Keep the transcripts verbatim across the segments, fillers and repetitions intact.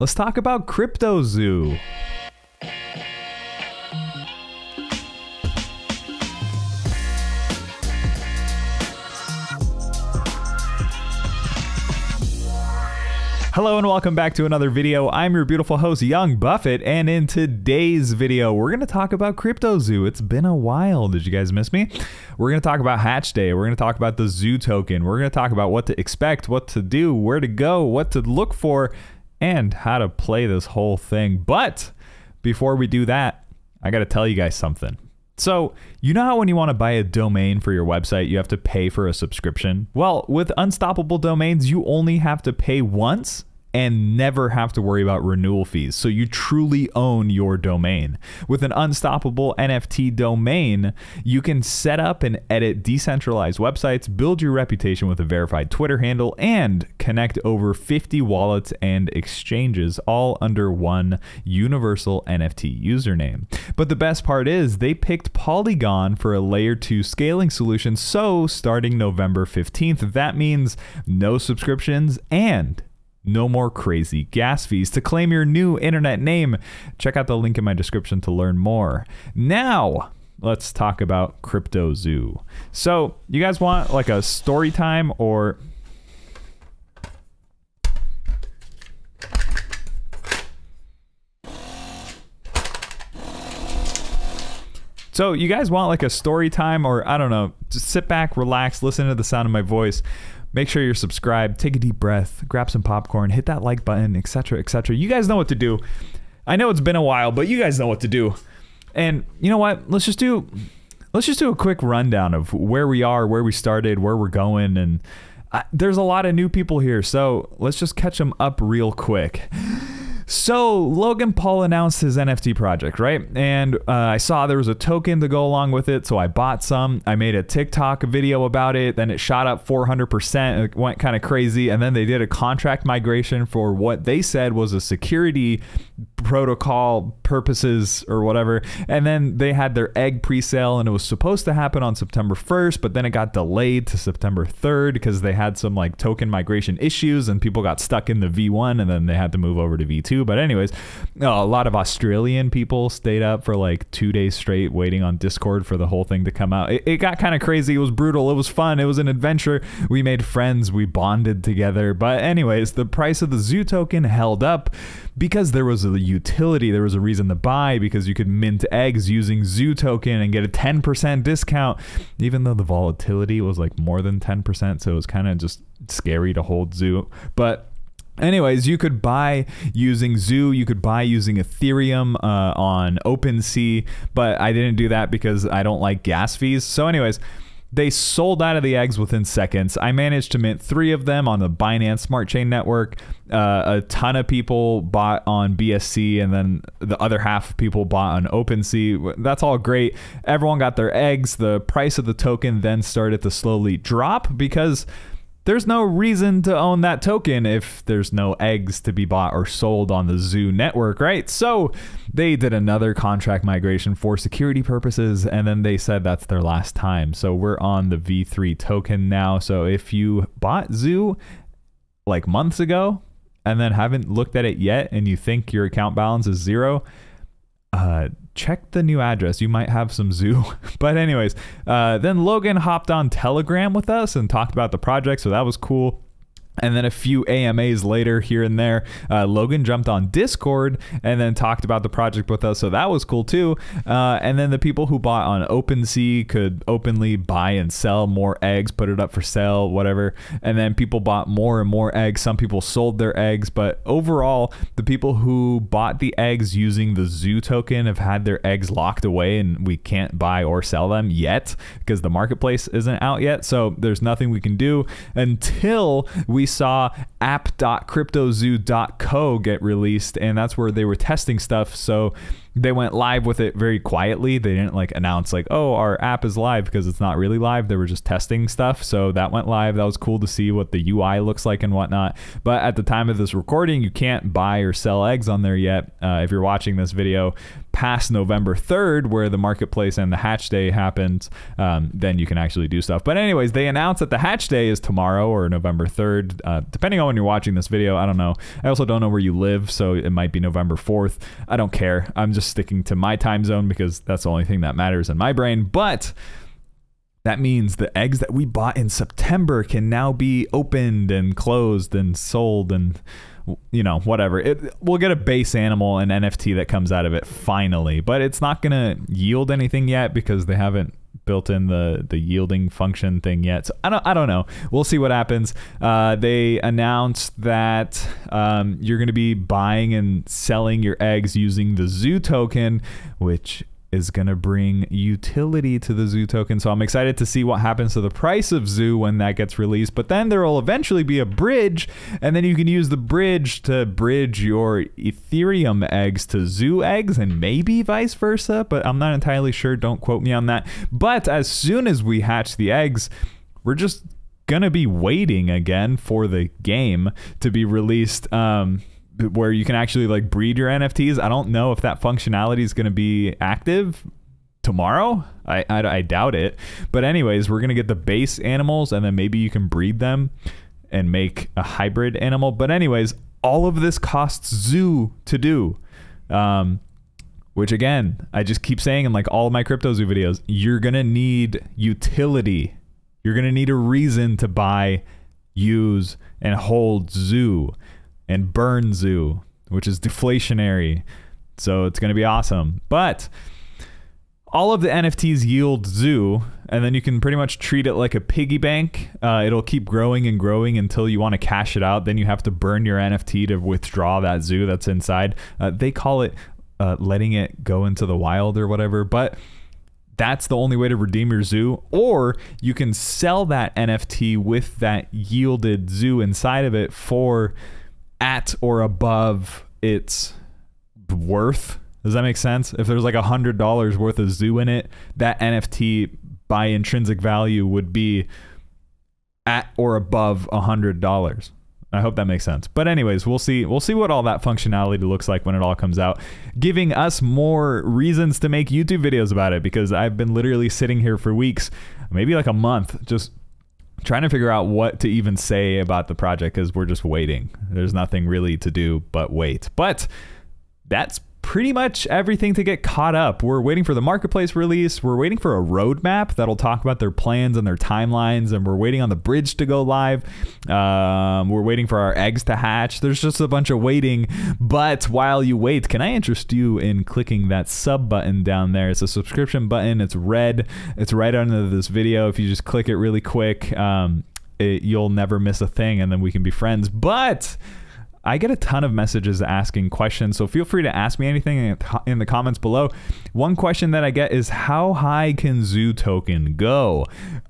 Let's talk about CryptoZoo. Hello and welcome back to another video. I'm your beautiful host, Young Buffett, and in today's video, we're gonna talk about CryptoZoo. It's been a while. Did you guys miss me? We're gonna talk about Hatch Day. We're gonna talk about the Zoo token. We're gonna talk about what to expect, what to do, where to go, what to look for, and how to play this whole thing. But before we do that, I gotta tell you guys something. So, you know how when you want to buy a domain for your website, you have to pay for a subscription? Well, with Unstoppable Domains, you only have to pay once and never have to worry about renewal fees. So you truly own your domain. With an Unstoppable N F T domain, you can set up and edit decentralized websites, build your reputation with a verified Twitter handle, and connect over fifty wallets and exchanges all under one universal N F T username. But the best part is they picked Polygon for a layer two scaling solution. So starting November fifteenth, that means no subscriptions and no more crazy gas fees. To claim your new internet name, check out the link in my description to learn more. Now, let's talk about CryptoZoo. So, you guys want like a story time or... So, you guys want like a story time or, I don't know, just sit back, relax, listen to the sound of my voice. Make sure you're subscribed, take a deep breath, grab some popcorn, hit that like button, et cetera, et cetera. You guys know what to do. I know it's been a while, but you guys know what to do. And you know what? Let's just do let's just do a quick rundown of where we are, where we started, where we're going, and I, there's a lot of new people here, so let's just catch them up real quick. So Logan Paul announced his N F T project, right? And uh, I saw there was a token to go along with it, so I bought some. I made a TikTok video about it, then it shot up four hundred percent, it went kind of crazy, and then they did a contract migration for what they said was a security protocol purposes or whatever, and then they had their egg presale, and it was supposed to happen on September first, but then it got delayed to September third because they had some like token migration issues, and people got stuck in the V one, and then they had to move over to V two. But anyways, a lot of Australian people stayed up for like two days straight waiting on Discord for the whole thing to come out. It, it got kind of crazy. It was brutal. It was fun. It was an adventure. We made friends. We bonded together. But anyways, the price of the Zoo token held up because there was a utility. There was a reason to buy because you could mint eggs using Zoo token and get a ten percent discount, even though the volatility was like more than ten percent. So it was kind of just scary to hold Zoo. But anyways, you could buy using Zoo, you could buy using Ethereum uh, on OpenSea, but I didn't do that because I don't like gas fees. So anyways, they sold out of the eggs within seconds. I managed to mint three of them on the Binance Smart Chain network. Uh, a ton of people bought on B S C, and then the other half of people bought on OpenSea. That's all great. Everyone got their eggs. The price of the token then started to slowly drop because there's no reason to own that token if there's no eggs to be bought or sold on the Zoo network, right? So they did another contract migration for security purposes, and then they said that's their last time. So we're on the V three token now. So if you bought Zoo like months ago and then haven't looked at it yet and you think your account balance is zero, uh, check the new address. You might have some Zoo. But anyways, uh, then Logan hopped on Telegram with us and talked about the project. So that was cool. And then a few A M As later here and there, uh, Logan jumped on Discord and then talked about the project with us. So that was cool too. Uh, and then the people who bought on OpenSea could openly buy and sell more eggs, put it up for sale, whatever. And then people bought more and more eggs. Some people sold their eggs, but overall the people who bought the eggs using the Zoo token have had their eggs locked away, and we can't buy or sell them yet because the marketplace isn't out yet. So there's nothing we can do until we saw app dot cryptozoo dot co get released, and that's where they were testing stuff. So they went live with it very quietly. They didn't like announce like, oh, our app is live, because it's not really live. They were just testing stuff. So that went live. That was cool to see what the U I looks like and whatnot. But at the time of this recording, you can't buy or sell eggs on there yet. Uh, if you're watching this video, past November third, where the marketplace and the Hatch Day happens, um, then you can actually do stuff. But anyways, they announced that the Hatch Day is tomorrow or November third, uh, depending on when you're watching this video. I don't know. I also don't know where you live, so it might be November fourth. I don't care. I'm just sticking to my time zone because that's the only thing that matters in my brain. But that means the eggs that we bought in September can now be opened and closed and sold and, you know, whatever. It, we'll get a base animal and N F T that comes out of it finally, but it's not going to yield anything yet because they haven't built in the the yielding function thing yet. So I don't, I don't know. We'll see what happens. Uh, they announced that um, you're going to be buying and selling your eggs using the Zoo token, which is going to bring utility to the Zoo token. So I'm excited to see what happens to the price of Zoo when that gets released. But then there will eventually be a bridge, and then you can use the bridge to bridge your Ethereum eggs to Zoo eggs and maybe vice versa. But I'm not entirely sure. Don't quote me on that. But as soon as we hatch the eggs, we're just going to be waiting again for the game to be released. Um, where you can actually like breed your N F Ts. I don't know if that functionality is going to be active tomorrow. I, I, I doubt it. But anyways, we're going to get the base animals and then maybe you can breed them and make a hybrid animal. But anyways, all of this costs Zoo to do. Um, which again, I just keep saying in like all of my CryptoZoo videos, you're going to need utility. You're going to need a reason to buy, use, and hold Zoo. And burn Zoo, which is deflationary. So it's going to be awesome. But all of the N F Ts yield Zoo, and then you can pretty much treat it like a piggy bank. Uh, it'll keep growing and growing until you want to cash it out. Then you have to burn your N F T to withdraw that Zoo that's inside. Uh, they call it uh, letting it go into the wild or whatever. But that's the only way to redeem your Zoo, or you can sell that N F T with that yielded Zoo inside of it for at or above its worth. Does that make sense? If there's like a hundred dollars worth of Zoo in it, that N F T by intrinsic value would be at or above a hundred dollars. I hope that makes sense. But anyways, we'll see. We'll see what all that functionality looks like when it all comes out, giving us more reasons to make YouTube videos about it, because I've been literally sitting here for weeks, maybe like a month, just trying to figure out what to even say about the project because we're just waiting. There's nothing really to do but wait. But that's pretty much everything to get caught up. We're waiting for the marketplace release. We're waiting for a roadmap that'll talk about their plans and their timelines. And we're waiting on the bridge to go live. Um, we're waiting for our eggs to hatch. There's just a bunch of waiting. But while you wait, can I interest you in clicking that sub button down there? It's a subscription button. It's red. It's right under this video. If you just click it really quick, um, it, you'll never miss a thing. And then we can be friends. But I get a ton of messages asking questions, so feel free to ask me anything in the comments below. One question that I get is, how high can Zoo token go?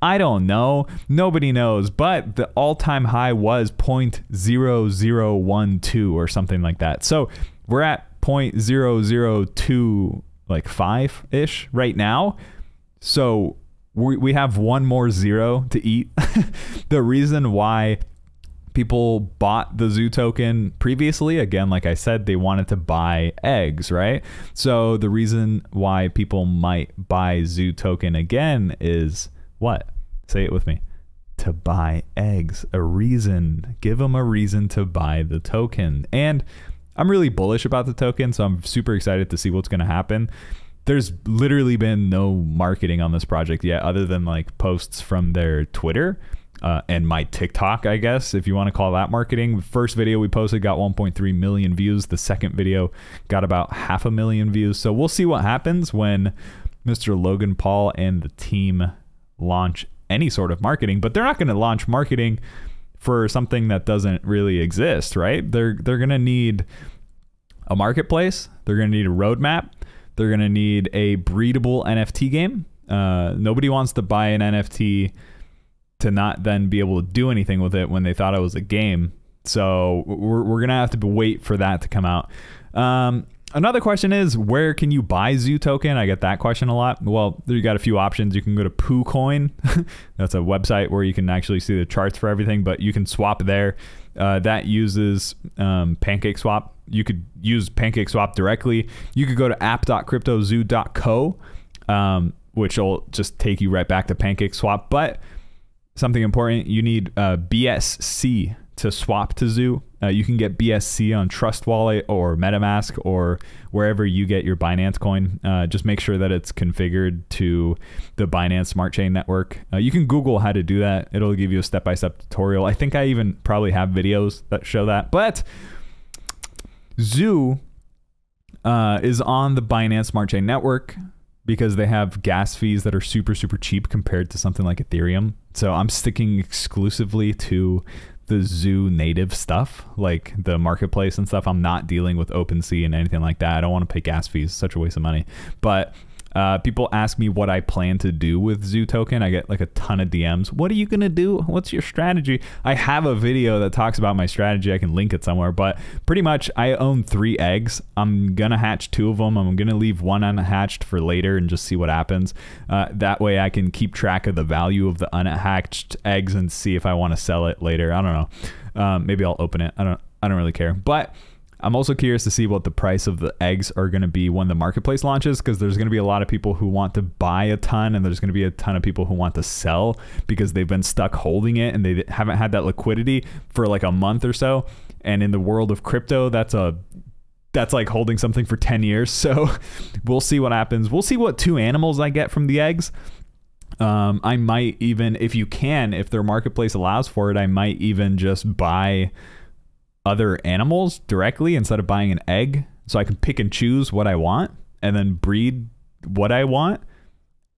I don't know. Nobody knows, but the all-time high was zero point zero zero one two or something like that. So we're at zero point zero zero two, like five-ish right now. So we, we have one more zero to eat. The reason why people bought the Zoo token previously, again, like I said, they wanted to buy eggs, right? So the reason why people might buy Zoo token again is what? Say it with me. To buy eggs. A reason. Give them a reason to buy the token. And I'm really bullish about the token, so I'm super excited to see what's going to happen. There's literally been no marketing on this project yet, other than like posts from their Twitter. Uh, and my TikTok, I guess, if you want to call that marketing. The first video we posted got one point three million views. The second video got about half a million views. So we'll see what happens when Mister Logan Paul and the team launch any sort of marketing. But they're not going to launch marketing for something that doesn't really exist, right? They're, they're going to need a marketplace. They're going to need a roadmap. They're going to need a breedable N F T game. Uh, nobody wants to buy an N F T to not then be able to do anything with it when they thought it was a game. So we're, we're gonna have to wait for that to come out. Um, another question is, where can you buy Zoo token? I get that question a lot. Well, you got a few options. You can go to Poo Coin. That's a website where you can actually see the charts for everything, but you can swap there. Uh, that uses um, PancakeSwap. You could use PancakeSwap directly. You could go to app dot crypto zoo dot co, um, which will just take you right back to PancakeSwap. But something important, you need uh, B S C to swap to Zoo. Uh, you can get B S C on Trust Wallet or MetaMask or wherever you get your Binance coin. Uh, just make sure that it's configured to the Binance Smart Chain network. Uh, you can Google how to do that. It'll give you a step-by-step tutorial. I think I even probably have videos that show that. But Zoo uh, is on the Binance Smart Chain network because they have gas fees that are super, super cheap compared to something like Ethereum. So I'm sticking exclusively to the Zoo native stuff, like the marketplace and stuff. I'm not dealing with OpenSea and anything like that. I don't want to pay gas fees, such a waste of money. But uh, people ask me what I plan to do with Zoo token. I get like a ton of D Ms. What are you going to do? What's your strategy? I have a video that talks about my strategy. I can link it somewhere, but pretty much I own three eggs. I'm going to hatch two of them. I'm going to leave one unhatched for later and just see what happens. Uh, that way I can keep track of the value of the unhatched eggs and see if I want to sell it later. I don't know. Um, maybe I'll open it. I don't, I don't really care, but I'm also curious to see what the price of the eggs are going to be when the marketplace launches, because there's going to be a lot of people who want to buy a ton, and there's going to be a ton of people who want to sell because they've been stuck holding it and they haven't had that liquidity for like a month or so. And in the world of crypto, that's a that's like holding something for ten years. So we'll see what happens. We'll see what two animals I get from the eggs. Um, I might even, if you can, if their marketplace allows for it, I might even just buy other animals directly instead of buying an egg, so I can pick and choose what I want and then breed what I want.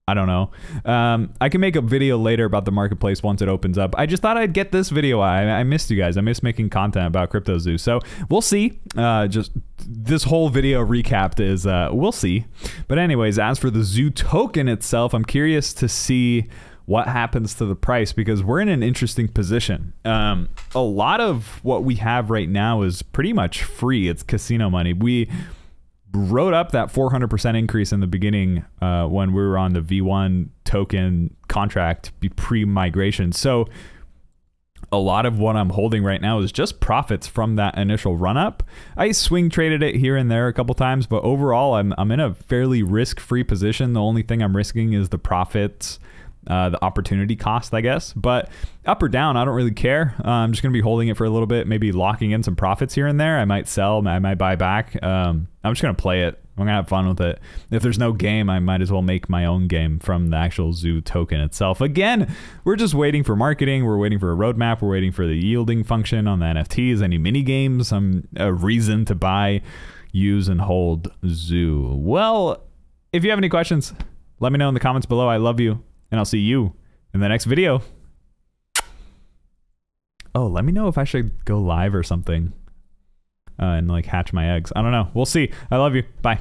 I don't know. Um, I can make a video later about the marketplace once it opens up. I just thought I'd get this video. I, I missed you guys. I missed making content about CryptoZoo. So we'll see. Uh, just this whole video recapped is uh, we'll see. But anyways, as for the Zoo token itself, I'm curious to see what happens to the price, because we're in an interesting position. Um, a lot of what we have right now is pretty much free. It's casino money. We wrote up that four hundred percent increase in the beginning uh, when we were on the V one token contract pre-migration. So a lot of what I'm holding right now is just profits from that initial run up. I swing traded it here and there a couple times, but overall I'm, I'm in a fairly risk-free position. The only thing I'm risking is the profits, Uh, the opportunity cost, I guess. But up or down, I don't really care. Uh, I'm just going to be holding it for a little bit, maybe locking in some profits here and there. I might sell, I might buy back. Um, I'm just going to play it. I'm going to have fun with it. If there's no game, I might as well make my own game from the actual Zoo token itself. Again, we're just waiting for marketing. We're waiting for a roadmap. We're waiting for the yielding function on the N F Ts, any mini games, some a reason to buy, use, and hold Zoo. Well, if you have any questions, let me know in the comments below. I love you. And I'll see you in the next video. Oh, let me know if I should go live or something. Uh, and like hatch my eggs. I don't know. We'll see. I love you. Bye.